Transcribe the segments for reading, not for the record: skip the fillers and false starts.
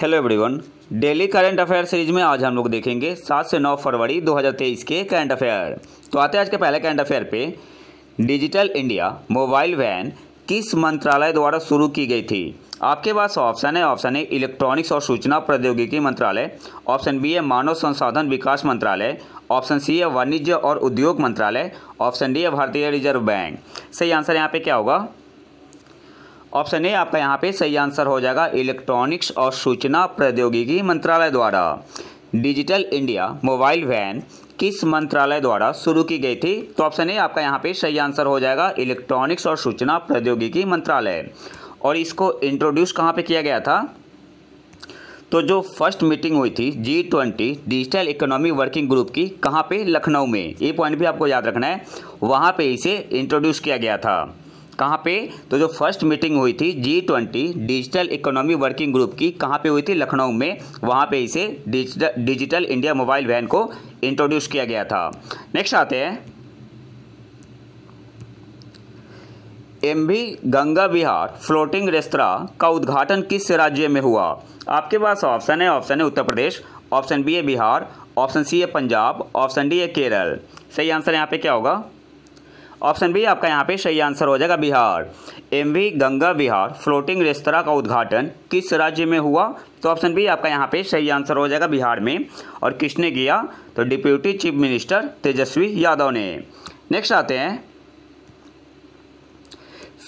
Hello everyone, daily current affair series में आज हम लोग देखेंगे 7 से 9 फरवरी 2023 के करंट अफेयर। तो आते हैं आज के पहले करंट अफेयर पे। डिजिटल इंडिया मोबाइल वैन किस मंत्रालय द्वारा शुरू की गई थी? आपके पास ऑप्शन है, ऑप्शन ए इलेक्ट्रॉनिक्स और सूचना प्रौद्योगिकी मंत्रालय, ऑप्शन बी है मानव संसाधन विकास मंत्रालय, ऑप्शन सी है वाणिज्य और उद्योग मंत्रालय, ऑप्शन डी है भारतीय रिजर्व बैंक। सही आंसर यहाँ पे क्या होगा? ऑप्शन ए आपका यहाँ पे सही आंसर हो जाएगा, इलेक्ट्रॉनिक्स और सूचना प्रौद्योगिकी मंत्रालय द्वारा। डिजिटल इंडिया मोबाइल वैन किस मंत्रालय द्वारा शुरू की गई थी? तो ऑप्शन ए आपका यहाँ पे सही आंसर हो जाएगा, इलेक्ट्रॉनिक्स और सूचना प्रौद्योगिकी मंत्रालय। और इसको इंट्रोड्यूस कहाँ पे किया गया था? तो जो फर्स्ट मीटिंग हुई थी G20 digital economy working group की, कहाँ पे? लखनऊ में। ये पॉइंट भी आपको याद रखना है, वहाँ पे इसे इंट्रोड्यूस किया गया था। कहाँ पे? तो जो फर्स्ट मीटिंग हुई थी G20 digital economy working group की, कहाँ पे हुई थी? लखनऊ में। वहाँ पे इसे डिजिटल इंडिया मोबाइल वैन को इंट्रोड्यूस किया गया था। नेक्स्ट आते हैं, MV Ganga Vihar floating restaurant का उद्घाटन किस राज्य में हुआ? आपके पास ऑप्शन है, ऑप्शन है उत्तर प्रदेश, ऑप्शन बी है बिहार, ऑप्शन सी है पंजाब, ऑप्शन डी है केरल। सही आंसर यहाँ पे क्या होगा? ऑप्शन बी आपका यहाँ पे सही आंसर हो जाएगा, Bihar. MV Ganga Vihar floating restaurant का उद्घाटन किस राज्य में हुआ? तो ऑप्शन बी आपका यहाँ पे सही आंसर हो जाएगा, बिहार में। और किसने किया? तो deputy chief minister Tejashwi Yadav ने। नेक्स्ट आते हैं,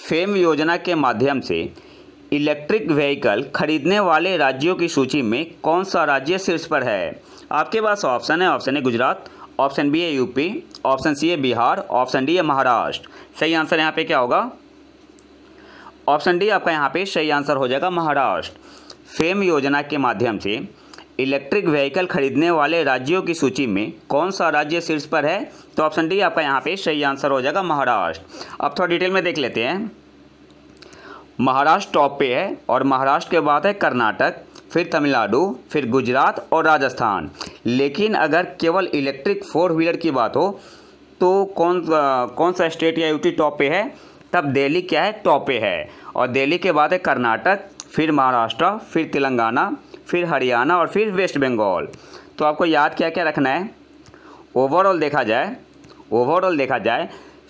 फेम योजना के माध्यम से इलेक्ट्रिक व्हीकल खरीदने वाले राज्यों की सूची में कौन सा राज्य शीर्ष पर है? आपके पास ऑप्शन है, ऑप्शन है गुजरात, ऑप्शन बी है यूपी, ऑप्शन सी है बिहार, ऑप्शन डी है महाराष्ट्र। सही आंसर यहाँ पे क्या होगा? ऑप्शन डी आपका यहाँ पे सही आंसर हो जाएगा, महाराष्ट्र। फेम योजना के माध्यम से इलेक्ट्रिक व्हीकल खरीदने वाले राज्यों की सूची में कौन सा राज्य शीर्ष पर है? तो ऑप्शन डी आपका यहाँ पे सही आंसर हो जाएगा, महाराष्ट्र। अब थोड़ा डिटेल में देख लेते हैं। महाराष्ट्र टॉप पे है और महाराष्ट्र के बाद है कर्नाटक, फिर तमिलनाडु, फिर गुजरात और राजस्थान। लेकिन अगर केवल इलेक्ट्रिक फोर व्हीलर की बात हो तो कौन सा स्टेट या यूटी टॉप पे है? तब दिल्ली क्या है? टॉप पे है। और दिल्ली के बाद है कर्नाटक, फिर महाराष्ट्र, फिर तेलंगाना, फिर हरियाणा और फिर वेस्ट बंगाल। तो आपको याद क्या क्या रखना है? ओवरऑल देखा जाए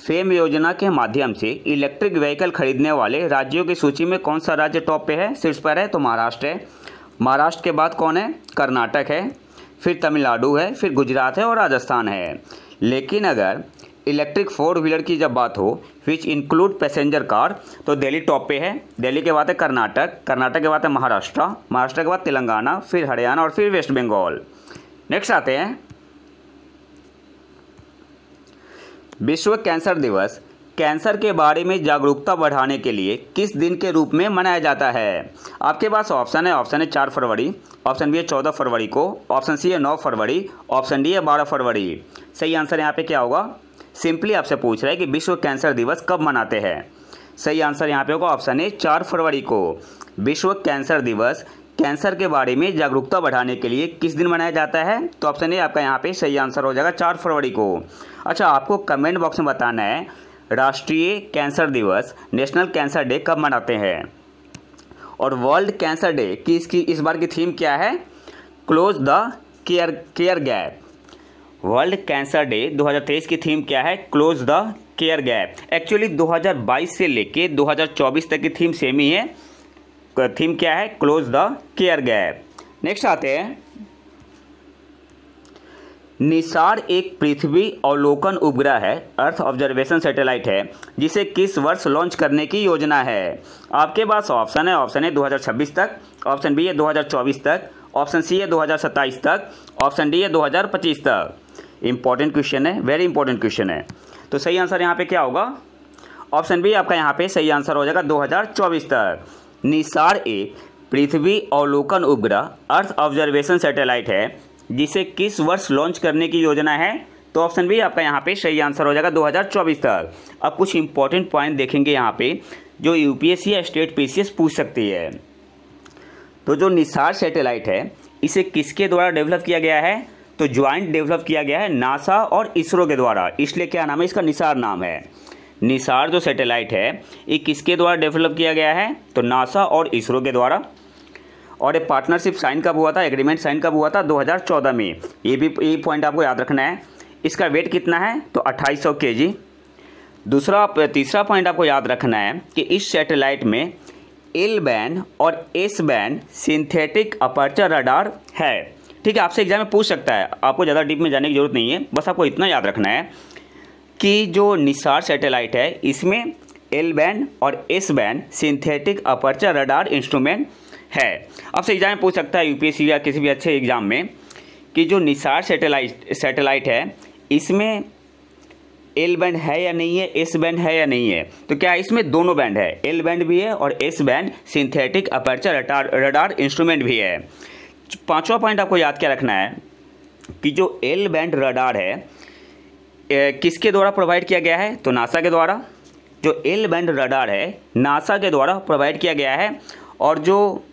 फेम योजना के माध्यम से इलेक्ट्रिक व्हीकल खरीदने वाले राज्यों की सूची में कौन सा राज्य टॉप पे है, शीर्ष पर है? तो महाराष्ट्र है। महाराष्ट्र के बाद कौन है? कर्नाटक है, फिर तमिलनाडु है, फिर गुजरात है और राजस्थान है। लेकिन अगर इलेक्ट्रिक फोर व्हीलर की जब बात हो, विच इंक्लूड पैसेंजर कार, तो दिल्ली टॉप पे है। दिल्ली के बाद है कर्नाटक, कर्नाटक के बाद है महाराष्ट्र, महाराष्ट्र के बाद तेलंगाना, फिर हरियाणा और फिर वेस्ट बंगाल। नेक्स्ट आते हैं, विश्व कैंसर दिवस कैंसर के बारे में जागरूकता बढ़ाने के लिए किस दिन के रूप में मनाया जाता है? आपके पास ऑप्शन है, ऑप्शन है 4 फरवरी, ऑप्शन बी है 14 फरवरी को, ऑप्शन सी है 9 फरवरी, ऑप्शन डी है 12 फरवरी। सही आंसर यहाँ पे क्या होगा? सिंपली आपसे पूछ रहा है कि विश्व कैंसर दिवस कब मनाते हैं। सही आंसर यहाँ पे होगा ऑप्शन ए 4 फरवरी को। विश्व कैंसर दिवस कैंसर के बारे में जागरूकता बढ़ाने के लिए किस दिन मनाया जाता है? तो ऑप्शन ए आपका यहाँ पे सही आंसर हो जाएगा, 4 फरवरी को। अच्छा, आपको कमेंट बॉक्स में बताना है राष्ट्रीय कैंसर दिवस, नेशनल कैंसर डे कब मनाते हैं? और वर्ल्ड कैंसर डे की इसकी इस बार की थीम क्या है? Close the care gap. World cancer day 2023 की थीम क्या है? Close the care gap. Actually 2022 से लेके 2024 तक की थीम सेम ही है। थीम क्या है? Close the care gap. Next आते हैं, निसार एक पृथ्वी अवलोकन उपग्रह है, अर्थ ऑब्जर्वेशन सैटेलाइट है, जिसे किस वर्ष लॉन्च करने की योजना है? आपके पास ऑप्शन है, ऑप्शन है 2026 तक, ऑप्शन बी है 2024 तक, ऑप्शन सी है 2027 तक, ऑप्शन डी है 2025 तक। इंपॉर्टेंट क्वेश्चन है, वेरी इंपॉर्टेंट क्वेश्चन है। तो सही आंसर यहाँ पे क्या होगा? ऑप्शन बी आपका यहाँ पे सही आंसर हो जाएगा, 2024 तक। निसार एक पृथ्वी अवलोकन उपग्रह अर्थ ऑब्जर्वेशन सैटेलाइट है, जिसे किस वर्ष लॉन्च करने की योजना है? तो ऑप्शन बी आपका यहाँ पे सही आंसर हो जाएगा, 2024 तक। अब कुछ इंपॉर्टेंट पॉइंट देखेंगे यहाँ पे, जो यूपीएससी या स्टेट पीसीएस पूछ सकती है। तो जो निसार सैटेलाइट है, इसे किसके द्वारा डेवलप किया गया है? तो ज्वाइंट डेवलप किया गया है नासा और इसरो के द्वारा, इसलिए क्या नाम है इसका? निसार नाम है। निसार जो सैटेलाइट है, ये किसके द्वारा डेवलप किया गया है? तो नासा और इसरो के द्वारा। और ये पार्टनरशिप साइन कब हुआ था, एग्रीमेंट साइन कब हुआ था, 2014 में। ये पॉइंट आपको याद रखना है। इसका वेट कितना है तो 2800 केजी। तीसरा पॉइंट आपको याद रखना है कि इस सैटेलाइट में एल बैन और S band synthetic aperture radar है। ठीक है, आपसे एग्जाम में पूछ सकता है, आपको ज़्यादा डीप में जाने की ज़रूरत नहीं है। बस आपको इतना याद रखना है कि जो निसार सैटेलाइट है इसमें एल बैन और S band synthetic aperture radar instrument है। आपसे एग्जाम में पूछ सकता है यूपीएससी या किसी भी अच्छे एग्जाम में कि जो निसार सैटेलाइट है इसमें एल बैंड है या नहीं है, एस बैंड है या नहीं है। तो क्या इसमें दोनों बैंड है, एल बैंड भी है और S band synthetic aperture radar instrument भी है। पांचवा पॉइंट आपको याद क्या रखना है कि जो एल बैंड रडार है किसके द्वारा प्रोवाइड किया गया है तो नासा के द्वारा। जो एल बैंड रडार है नासा के द्वारा प्रोवाइड किया गया है, और जो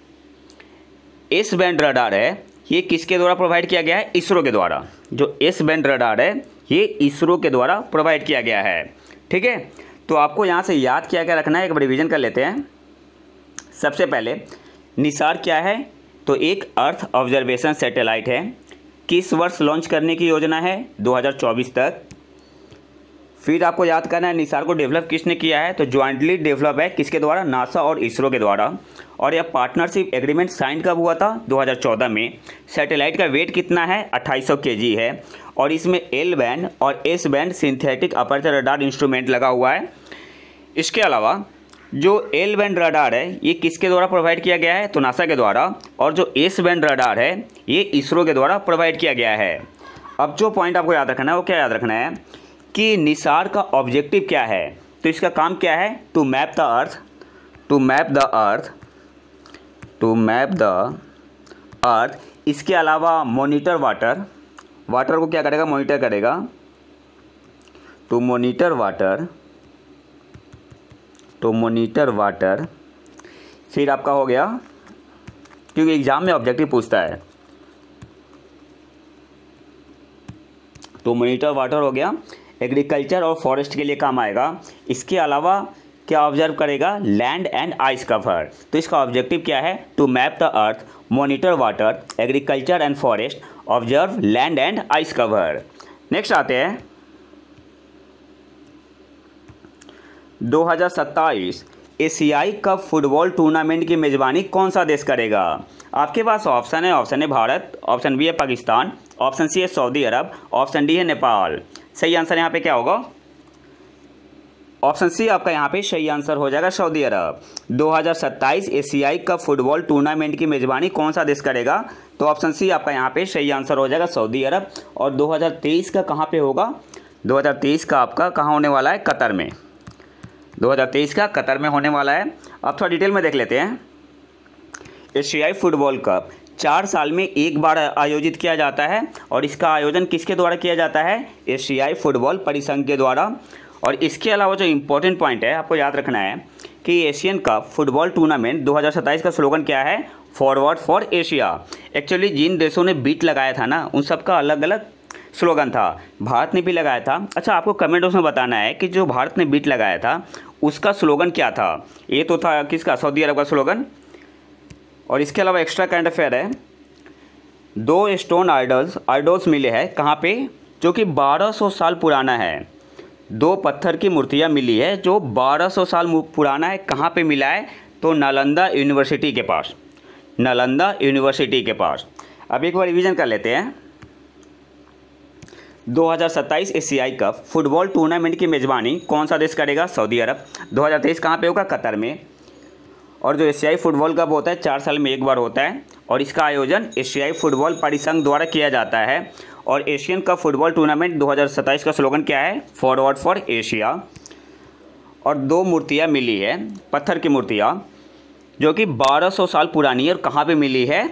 एस बैंड रडार है ये किसके द्वारा प्रोवाइड किया गया है, इसरो के द्वारा। जो एस बैंड रडार है ये इसरो के द्वारा प्रोवाइड किया गया है। ठीक है, तो आपको यहाँ से याद क्या क्या रखना है, एक बार रिवीजन कर लेते हैं। सबसे पहले निसार क्या है तो एक अर्थ ऑब्जर्वेशन सैटेलाइट है। किस वर्ष लॉन्च करने की योजना है, 2024 तक। फिर आपको याद करना है निसार को डेवलप किसने किया है तो ज्वाइंटली डेवलप है किसके द्वारा, नासा और इसरो के द्वारा। और यह पार्टनरशिप एग्रीमेंट साइन कब हुआ था, 2014 में। सैटेलाइट का वेट कितना है, 2800 केजी है, और इसमें एल बैंड और S band synthetic aperture radar instrument लगा हुआ है। इसके अलावा जो एल बैंड रडार है ये किसके द्वारा प्रोवाइड किया गया है तो नासा के द्वारा, और जो एस बैंड रडार है ये इसरो के द्वारा प्रोवाइड किया गया है। अब जो पॉइंट आपको याद रखना है वो क्या याद रखना है कि निसार का ऑब्जेक्टिव क्या है, तो इसका काम क्या है, टू मैप द अर्थ। इसके अलावा मॉनिटर वाटर को क्या करेगा, मॉनिटर करेगा, टू मॉनिटर वाटर। फिर आपका हो गया, क्योंकि एग्जाम में ऑब्जेक्टिव पूछता है, तो मॉनिटर वाटर हो गया। एग्रीकल्चर और फॉरेस्ट के लिए काम आएगा। इसके अलावा क्या ऑब्जर्व करेगा, लैंड एंड आइस कवर। तो इसका ऑब्जेक्टिव क्या है, to map the earth, monitor water, agriculture and forest, observe land and ice cover. Next आते हैं 2027 एशियाई कप फुटबॉल टूर्नामेंट की मेजबानी कौन सा देश करेगा। आपके पास ऑप्शन है, option A Bharat, option B है पाकिस्तान, ऑप्शन सी है सऊदी अरब, ऑप्शन डी है नेपाल। सही आंसर यहाँ पे क्या होगा, ऑप्शन सी आपका यहाँ पे सही आंसर हो जाएगा, सऊदी अरब। 2027 एशियाई कप फुटबॉल टूर्नामेंट की मेजबानी कौन सा देश करेगा, तो ऑप्शन सी आपका यहाँ पे सही आंसर हो जाएगा, सऊदी अरब। और 2023 का कहाँ पे होगा, 2023 का आपका कहाँ होने वाला है, कतर में। 2023 का कतर में होने वाला है। अब थोड़ा डिटेल में देख लेते हैं। एशियाई फुटबॉल कप 4 साल में एक बार आयोजित किया जाता है, और इसका आयोजन किसके द्वारा किया जाता है, एशियाई फुटबॉल परिसंघ के द्वारा। और इसके अलावा जो इम्पोर्टेंट पॉइंट है आपको याद रखना है कि एशियन कप फुटबॉल टूर्नामेंट 2027 का स्लोगन क्या है, फॉरवर्ड फॉर एशिया। एक्चुअली जिन देशों ने बीट लगाया था ना उन सबका अलग अलग स्लोगन था, भारत ने भी लगाया था। अच्छा, आपको कमेंट बॉक्स में बताना है कि जो भारत ने बीट लगाया था उसका स्लोगन क्या था। ये तो था किसका, सऊदी अरब का स्लोगन। और इसके अलावा एक्स्ट्रा करंट अफेयर है, 2 स्टोन आइडल्स मिले हैं कहाँ पे, जो कि 1200 साल पुराना है। 2 पत्थर की मूर्तियाँ मिली है जो 1200 साल पुराना है। कहाँ पे मिला है तो नालंदा यूनिवर्सिटी के पास। अब एक बार रिवीजन कर लेते हैं। 2027 एशियाई कप फुटबॉल टूर्नामेंट की मेज़बानी कौन सा देश करेगा, सऊदी अरब। 2023 कहाँ पे होगा, कतर में। और जो एशियाई फुटबॉल कप होता है 4 साल में एक बार होता है, और इसका आयोजन एशियाई फुटबॉल परिसंघ द्वारा किया जाता है। और एशियन कप फुटबॉल टूर्नामेंट 2027 का स्लोगन क्या है, फॉरवर्ड फॉर एशिया। और 2 मूर्तियाँ मिली है, पत्थर की मूर्तियाँ, जो कि 1200 साल पुरानी है। और कहाँ पे मिली है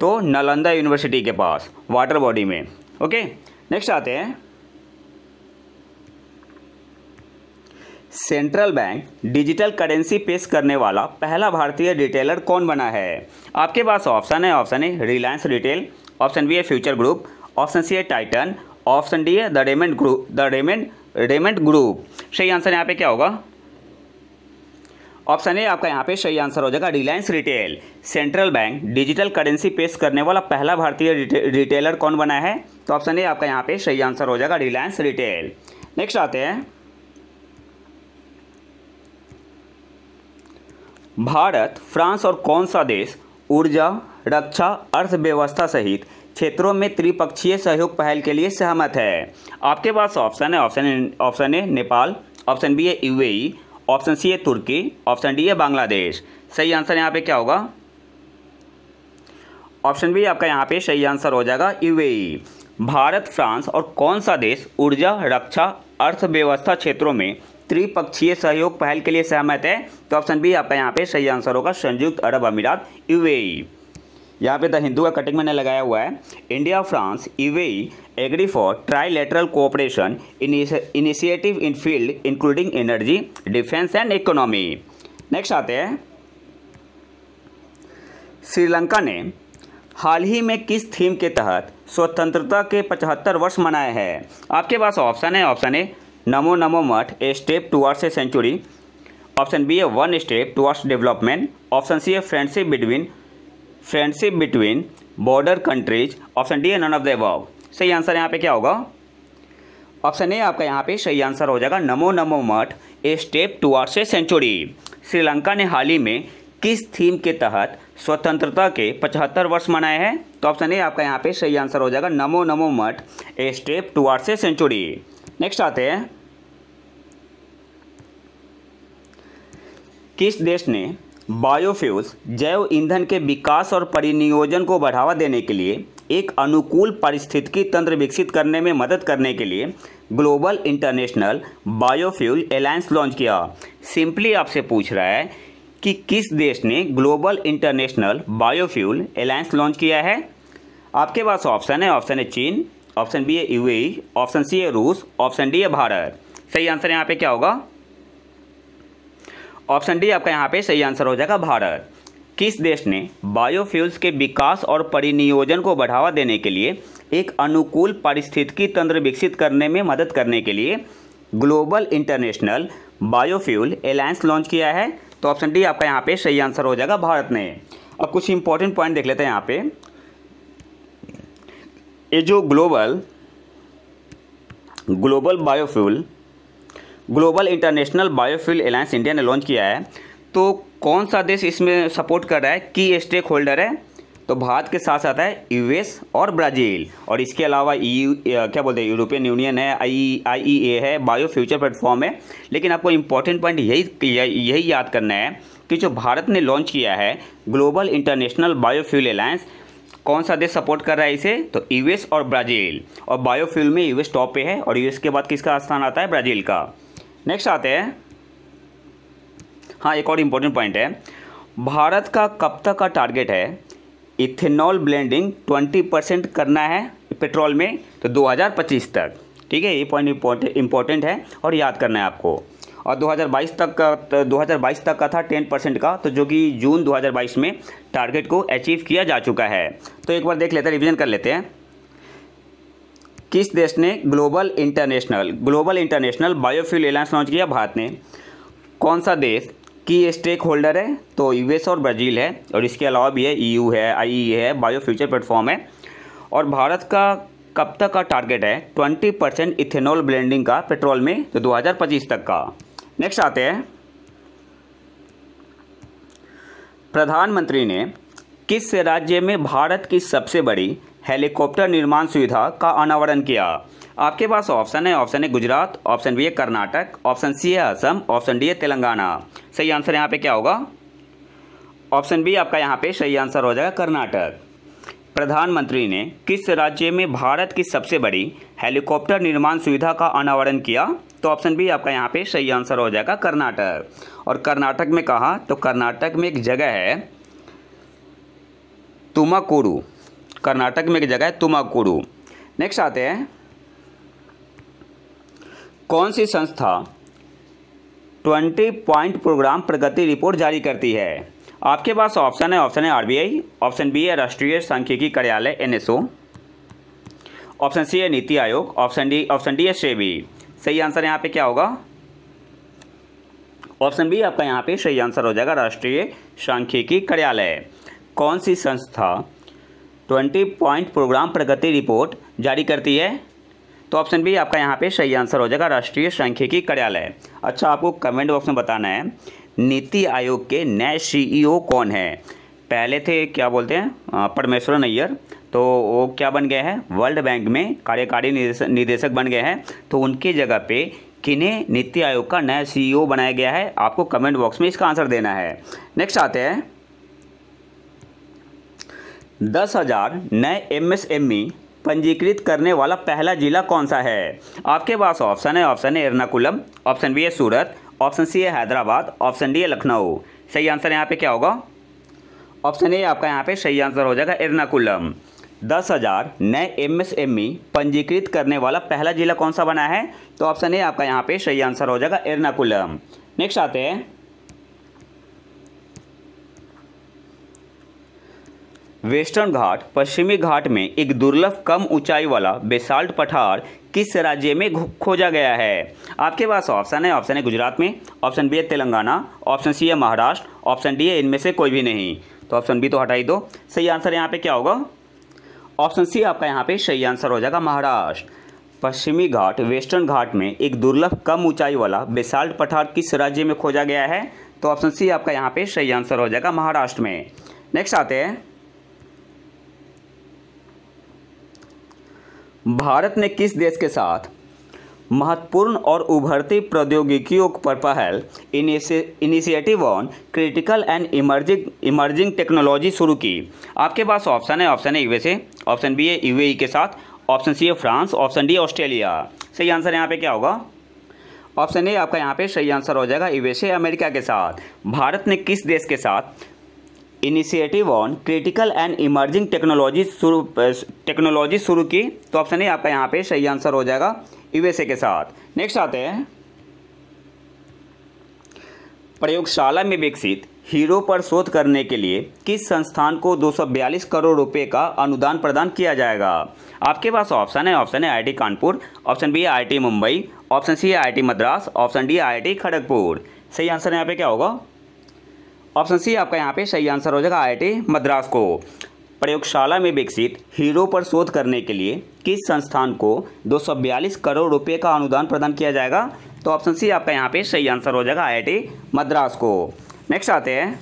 तो नालंदा यूनिवर्सिटी के पास वाटर बॉडी में। ओके, नेक्स्ट आते हैं सेंट्रल बैंक डिजिटल करेंसी पेश करने वाला पहला भारतीय रिटेलर कौन बना है। आपके पास ऑप्शन है, option A Reliance retail, option B है फ्यूचर ग्रुप, ऑप्शन सी है टाइटन, ऑप्शन डी है द रेमंड ग्रुप। सही आंसर यहाँ पे क्या होगा, ऑप्शन ए आपका यहाँ पे सही आंसर हो जाएगा। Reliance retail central bank digital currency पेश करने वाला पहला भारतीय रिटेलर कौन बना है? तो ऑप्शन ए आपका यहाँ पे सही आंसर हो जाएगा, रिलायंस रिटेल। नेक्स्ट आते हैं, भारत फ्रांस और कौन सा देश ऊर्जा, रक्षा, अर्थव्यवस्था सहित क्षेत्रों में त्रिपक्षीय सहयोग पहल के लिए सहमत है? आपके पास ऑप्शन है, option A Nepal, option B है यूएई, ऑप्शन सी है तुर्की, ऑप्शन डी है बांग्लादेश। सही आंसर यहाँ पे क्या होगा? ऑप्शन बी आपका यहाँ पे सही आंसर हो जाएगा, यूएई। भारत फ्रांस और कौन सा देश ऊर्जा, रक्षा, अर्थव्यवस्था क्षेत्रों में त्रिपक्षीय सहयोग पहल के लिए सहमत है? तो ऑप्शन बी आपका यहाँ पे सही आंसर होगा, संयुक्त अरब अमीरात, यूएई। यहाँ पे द हिंदू का कटिंग मैंने लगाया हुआ है। India France UAE agree for trilateral cooperation initiative in field including energy, defence and economy. Next आते हैं, श्रीलंका ने हाल ही में किस थीम के तहत स्वतंत्रता के 75 वर्ष मनाए हैं? आपके पास ऑप्शन है, ऑप्शन ए नमो नमो मठ a step towards a century, option B है one step towards development, option C है friendship between border countries, option D है नन ऑफ द अबव। सही आंसर यहाँ पे क्या होगा? ऑप्शन ए आपका यहाँ पे सही आंसर हो जाएगा, नमो नमो मठ a step towards a century. Sri Lanka ने हाल ही में किस थीम के तहत स्वतंत्रता के 75 वर्ष मनाए हैं? तो ऑप्शन ए आपका यहाँ पे सही आंसर हो जाएगा, नमो नमो मठ a step towards a century. Next आते हैं, किस देश ने बायोफ्यूल्स जैव ईंधन के विकास और परिनियोजन को बढ़ावा देने के लिए एक अनुकूल पारिस्थितिकी तंत्र विकसित करने में मदद करने के लिए global international biofuel alliance launch किया? सिंपली आपसे पूछ रहा है कि किस देश ने global international biofuel alliance launch किया है। आपके पास ऑप्शन है, ऑप्शन है चीन, ऑप्शन बी है यूएई, ऑप्शन सी है रूस, ऑप्शन डी है भारत। सही आंसर यहाँ पे क्या होगा? ऑप्शन डी आपका यहाँ पे सही आंसर हो जाएगा, भारत। किस देश ने बायोफ्यूल्स के विकास और परिनियोजन को बढ़ावा देने के लिए एक अनुकूल पारिस्थितिकी तंत्र विकसित करने में मदद करने के लिए global international biofuel alliance launch किया है? तो ऑप्शन डी आपका यहाँ पे सही आंसर हो जाएगा, भारत ने। अब कुछ इंपॉर्टेंट पॉइंट देख लेते हैं यहाँ पे। ये जो global international biofuel alliance India ने लॉन्च किया है, तो कौन सा देश इसमें सपोर्ट कर रहा है, की स्टेक होल्डर है? तो भारत के साथ साथ है यूएस और ब्राज़ील, और इसके अलावा यूरोपियन यूनियन है, आईईए है, बायो फ्यूचर प्लेटफॉर्म है। लेकिन आपको इम्पोर्टेंट पॉइंट यही याद करना है कि जो भारत ने लॉन्च किया है ग्लोबल इंटरनेशनल बायोफ्यूल अलायंस, कौन सा देश सपोर्ट कर रहा है इसे? तो यूएस और ब्राज़ील। और बायोफ्यूल में यूएस टॉप पे है, और यूएस के बाद किसका स्थान आता है? ब्राज़ील का। नेक्स्ट आते हैं, हाँ एक और इम्पोर्टेंट पॉइंट है, भारत का कब तक का टारगेट है इथेनॉल ब्लेंडिंग 20% करना है पेट्रोल में? तो 2025 तक। ठीक है, ये पॉइंट इम्पोर्टेंट है और याद करना है आपको। और 2022 तक का था 10% का, तो जो कि जून 2022 में टारगेट को अचीव किया जा चुका है। तो एक बार देख लेते हैं, रिवीजन कर लेते हैं। किस देश ने global international biofuel alliance launch किया? भारत ने। कौन सा देश की स्टेक होल्डर है? तो यूएस और ब्राज़ील है, और इसके अलावा भी है ईयू है, आईई है, बायो फ्यूचर प्लेटफॉर्म है। और भारत का कब तक का टारगेट है 20% इथेनॉल ब्लेंडिंग का पेट्रोल में? तो 2025 तक का। नेक्स्ट आते हैं, प्रधानमंत्री ने किस राज्य में भारत की सबसे बड़ी हेलीकॉप्टर निर्माण सुविधा का अनावरण किया? आपके पास ऑप्शन है, option A Gujarat, option B है कर्नाटक, ऑप्शन सी है असम, ऑप्शन डी है तेलंगाना। सही आंसर यहाँ पे क्या होगा? ऑप्शन बी आपका यहाँ पे सही आंसर हो जाएगा, कर्नाटक। प्रधानमंत्री ने किस राज्य में भारत की सबसे बड़ी हेलीकॉप्टर निर्माण सुविधा का अनावरण किया? तो ऑप्शन बी आपका यहाँ पे सही आंसर हो जाएगा, कर्नाटक। और कर्नाटक में कहाँ? तो कर्नाटक में एक जगह है तुमाकुरु, कर्नाटक में एक जगह है तुमाकुरु। नेक्स्ट आते हैं, कौन सी संस्था 20 पॉइंट प्रोग्राम प्रगति रिपोर्ट जारी करती है? आपके पास ऑप्शन है, ऑप्शन है आरबीआई, ऑप्शन बी है राष्ट्रीय सांख्यिकी कार्यालय एनएसओ, ऑप्शन सी है नीति आयोग, ऑप्शन डी है सेबी। सही आंसर यहाँ पे क्या होगा? ऑप्शन बी आपका यहाँ पे सही आंसर हो जाएगा, राष्ट्रीय सांख्यिकी कार्यालय। कौन सी संस्था 20 पॉइंट प्रोग्राम प्रगति रिपोर्ट जारी करती है? तो ऑप्शन बी आपका यहाँ पे सही आंसर हो जाएगा, राष्ट्रीय सांख्यिकी कार्यालय। अच्छा, आपको कमेंट बॉक्स में बताना है नीति आयोग के नए CEO कौन है? पहले थे क्या बोलते हैं परमेश्वरन अय्यर, तो वो क्या बन गए हैं, वर्ल्ड बैंक में कार्यकारी निदेशक बन गए हैं। तो उनकी जगह पे किन्हें नीति आयोग का नया CEO बनाया गया है? आपको कमेंट बॉक्स में इसका आंसर देना है। नेक्स्ट आते हैं 10,000 नए MSME पंजीकृत करने वाला पहला जिला कौन सा है? आपके पास ऑप्शन है, option A Ernakulam, option B है सूरत, ऑप्शन सी है हैदराबाद, ऑप्शन डी है लखनऊ। सही आंसर यहाँ पे क्या होगा? ऑप्शन ए आपका यहाँ पे सही आंसर हो जाएगा एर्नाकुलम। 10,000 नए MSME पंजीकृत करने वाला पहला जिला कौन सा बना है? तो ऑप्शन ए आपका यहाँ पे सही आंसर हो जाएगा एर्नाकुलम। नेक्स्ट आते हैं वेस्टर्न घाट पश्चिमी घाट में एक दुर्लभ कम ऊंचाई वाला बेसाल्ट पठार किस राज्य में खोजा गया है? आपके पास ऑप्शन है, ऑप्शन है गुजरात में, ऑप्शन बी है तेलंगाना, ऑप्शन सी है महाराष्ट्र, ऑप्शन डी है इनमें से कोई भी नहीं। तो ऑप्शन बी तो हटा ही दो। सही आंसर यहाँ पे क्या होगा? ऑप्शन सी आपका यहाँ पे सही आंसर हो जाएगा महाराष्ट्र। पश्चिमी घाट वेस्टर्न घाट में एक दुर्लभ कम ऊंचाई वाला बेसाल्ट पठार किस राज्य में खोजा गया है? तो ऑप्शन सी आपका यहाँ पे सही आंसर हो जाएगा महाराष्ट्र में। नेक्स्ट आते हैं भारत ने किस देश के साथ महत्वपूर्ण और उभरती प्रौद्योगिकियों पर पहल initiative on critical and emerging technology शुरू की? आपके पास ऑप्शन है, ऑप्शन है यूएसए, ऑप्शन बी है यूएई के साथ, ऑप्शन सी है फ्रांस, ऑप्शन डी ऑस्ट्रेलिया। सही आंसर यहाँ पे क्या होगा? ऑप्शन ए आपका यहाँ पे सही आंसर हो जाएगा यूएसए अमेरिका के साथ। भारत ने किस देश के साथ initiative on critical and emerging technology शुरू की? तो ऑप्शन ए आपका यहाँ पे सही आंसर हो जाएगा यूएसए के साथ। नेक्स्ट आते हैं प्रयोगशाला में विकसित हीरो पर शोध करने के लिए किस संस्थान को 242 करोड़ रुपए का अनुदान प्रदान किया जाएगा? आपके पास ऑप्शन है, ऑप्शन है IIT कानपुर, ऑप्शन बी है IIT मुंबई, ऑप्शन सी है IIT मद्रास, ऑप्शन डी है IIT खड़गपुर। सही आंसर यहाँ पे क्या होगा? ऑप्शन सी आपका यहाँ पे सही आंसर हो जाएगा IIT मद्रास को। प्रयोगशाला में विकसित हीरो पर शोध करने के लिए किस संस्थान को 242 करोड़ रुपए का अनुदान प्रदान किया जाएगा? तो ऑप्शन सी आपका यहाँ पे सही आंसर हो जाएगा IIT मद्रास को। नेक्स्ट आते हैं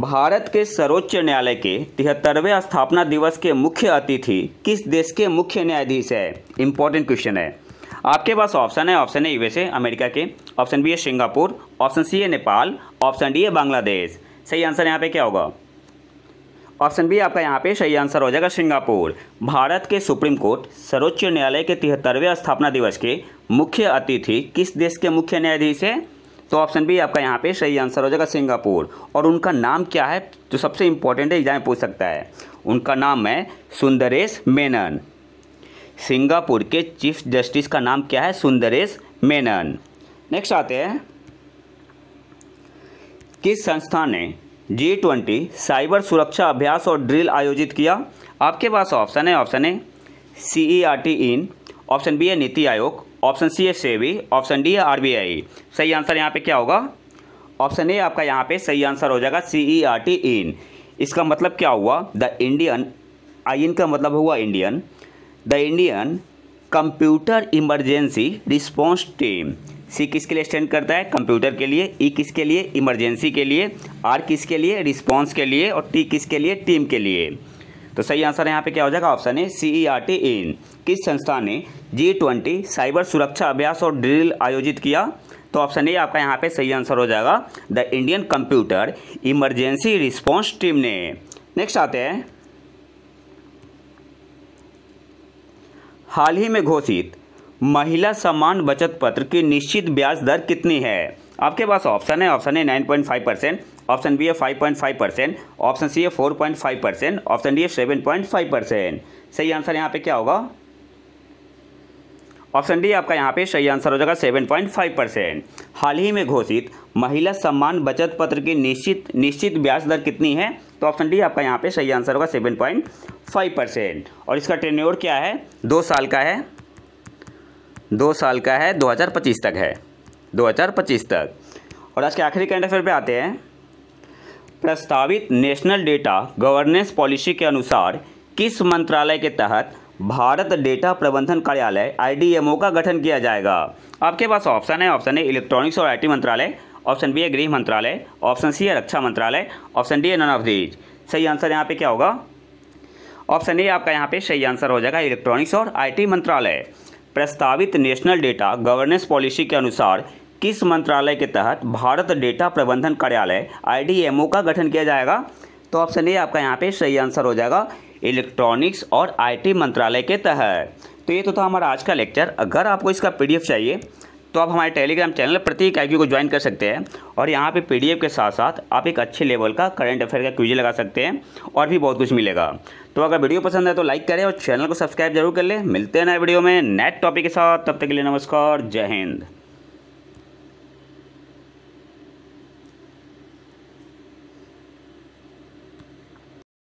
भारत के सर्वोच्च न्यायालय के 73वें स्थापना दिवस के मुख्य अतिथि किस देश के मुख्य न्यायाधीश है? इंपॉर्टेंट क्वेश्चन है। आपके पास ऑप्शन है, ऑप्शन है यूएसए अमेरिका के, ऑप्शन बी है सिंगापुर, ऑप्शन सी है नेपाल, ऑप्शन डी है बांग्लादेश। सही आंसर यहाँ पे क्या होगा? ऑप्शन बी आपका यहाँ पे सही आंसर हो जाएगा सिंगापुर। भारत के सुप्रीम कोर्ट सर्वोच्च न्यायालय के 73वें स्थापना दिवस के मुख्य अतिथि किस देश के मुख्य न्यायाधीश है? तो ऑप्शन बी आपका यहाँ पे सही आंसर हो जाएगा सिंगापुर। और उनका नाम क्या है, जो सबसे इंपॉर्टेंट है, एग्जाम में पूछ सकता है, उनका नाम है सुंदरेश मेनन। सिंगापुर के चीफ जस्टिस का नाम क्या है? सुंदरेश मेनन। नेक्स्ट आते हैं किस संस्था ने G20 साइबर सुरक्षा अभ्यास और ड्रिल आयोजित किया? आपके पास ऑप्शन है, ऑप्शन है CERT-In, ऑप्शन बी है नीति आयोग, ऑप्शन सी है सेबी, ऑप्शन डी है RBI। सही आंसर यहाँ पे क्या होगा? ऑप्शन ए आपका यहाँ पे सही आंसर हो जाएगा CERT-In। इसका मतलब क्या हुआ? द इंडियन आइन का मतलब हुआ Indian, the Indian computer emergency response team. C किसके लिए स्टैंड करता है? कंप्यूटर के लिए। ई किसके लिए? इमरजेंसी के लिए। आर किसके लिए? रिस्पॉन्स के लिए। और टी किसके लिए? टीम के लिए। तो सही आंसर यहाँ पे क्या हो जाएगा? ऑप्शन है CERT-In। किस संस्था ने G20 साइबर सुरक्षा अभ्यास और ड्रिल आयोजित किया? तो ऑप्शन ए आपका यहाँ पे सही आंसर हो जाएगा the Indian computer emergency response team ने। नेक्स्ट आते हैं हाल ही में घोषित महिला सम्मान बचत पत्र की निश्चित ब्याज दर कितनी है? आपके पास ऑप्शन है, ऑप्शन है 9.5%, ऑप्शन बी है 5.5%, ऑप्शन सी है 4.5%, ऑप्शन डी है 7.5%। सही आंसर यहाँ पे क्या होगा? ऑप्शन डी आपका यहाँ पे सही आंसर हो जाएगा 7.5%। हाल ही में घोषित महिला सम्मान बचत पत्र की निश्चित ब्याज दर कितनी है? तो ऑप्शन डी आपका यहाँ पे सही आंसर होगा 7.5%। और इसका टेन्योर क्या है? 2 साल का है, 2 साल का है, 2025 तक है। 2025 तक। और आज के आखिरी करंट अफेयर पे आते हैं। प्रस्तावित नेशनल डेटा गवर्नेंस पॉलिसी के अनुसार किस मंत्रालय के तहत भारत डेटा प्रबंधन कार्यालय IDMO का गठन किया जाएगा? आपके पास ऑप्शन है, ऑप्शन ए इलेक्ट्रॉनिक्स और IT मंत्रालय, ऑप्शन बी है गृह मंत्रालय, ऑप्शन सी है रक्षा मंत्रालय, ऑप्शन डी है नन ऑफ दीज। सही आंसर यहाँ पे क्या होगा? ऑप्शन ए आपका यहाँ पे सही आंसर हो जाएगा, इलेक्ट्रॉनिक्स और IT मंत्रालय। प्रस्तावित नेशनल डेटा गवर्नेंस पॉलिसी के अनुसार किस मंत्रालय के तहत भारत डेटा प्रबंधन कार्यालय IDMO का गठन किया जाएगा? तो ऑप्शन ए आपका यहाँ पे सही आंसर हो जाएगा, इलेक्ट्रॉनिक्स और IT मंत्रालय के तहत। तो ये तो था हमारा आज का लेक्चर। अगर आपको इसका PDF चाहिए तो आप हमारे टेलीग्राम चैनल प्रतीक IQ को ज्वाइन कर सकते हैं, और यहाँ पे PDF के साथ साथ आप एक अच्छे लेवल का करंट अफेयर का क्विज लगा सकते हैं और भी बहुत कुछ मिलेगा। तो अगर वीडियो पसंद है तो लाइक करें और चैनल को सब्सक्राइब जरूर कर लें। मिलते हैं नए वीडियो में नए टॉपिक के साथ, तब तक के लिए नमस्कार, जय हिंद।